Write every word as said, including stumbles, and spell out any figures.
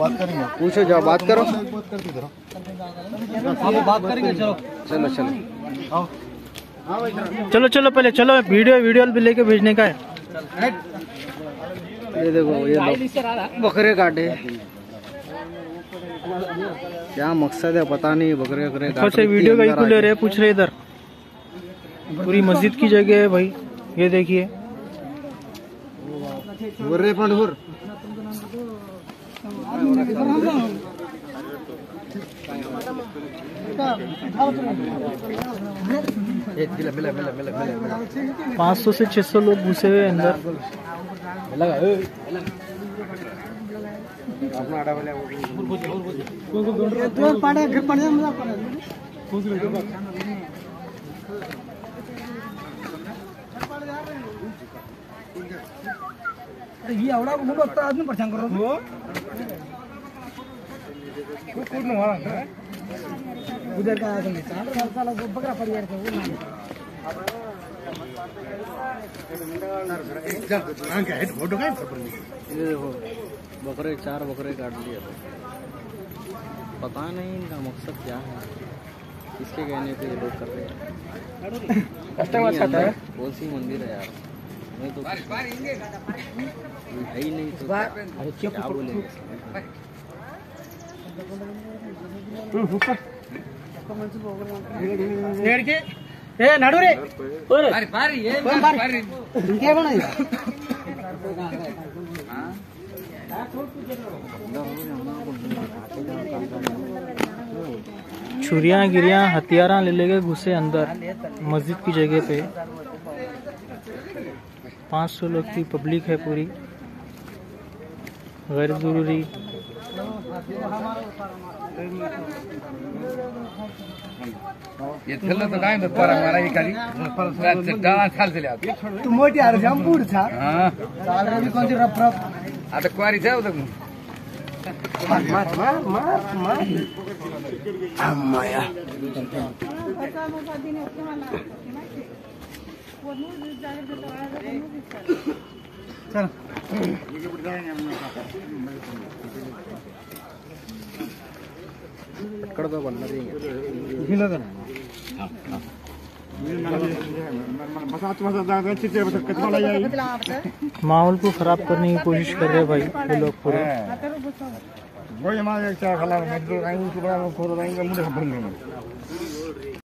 बात करेंगे, पूछो जाओ, बात करो, बात करेंगे। चलो चलो चलो चलो चलो पहले चलो, वीडियो वीडियो भी लेके भेजने का है। ये देखो ये बकरे काटे, क्या मकसद है पता नहीं। बकरे बकरे काटे वीडियो का ले रहे, पूछ रहे इधर पूरी मस्जिद की जगह है भाई। ये देखिए पाँच सौ से छह सौ लोग घुसे हुए अंदर। ये आवड़ा आदमी परेशान कर रहा है उधर का आदमी बकरा परिवार का। बकरे चार बकरे काट लिए, पता नहीं इनका मकसद क्या है, किसके कहने पे ये लोग कर रहे हैं। बहुत सी मंदिर है यार, मैं तो बार बार इंगे है ही नहीं तो क्या बोलेंगे। लड़के ए नडू रे बार बार ये बार बार क्या बना है। हां छुरियां गिरियां हथियार ले लेके घुसे अंदर मस्जिद की जगह पे। पाँच सौ लोग की पब्लिक है पूरी, गैर जरूरी। ये थल्ला तो गाय में पर हमारा ये करी डांस साल से ले आती है। तू मोटी आ रही हम बूढ़ था। हां साल रे कौन सी रप रप आ तो क्वारी जाओ तो मार मार मार मार मार अम्माया चल पकड़ दो बनना देंगे। माहौल को खराब करने की कोशिश कर रहे हैं भाई ये लोग पूरे। वही हमारे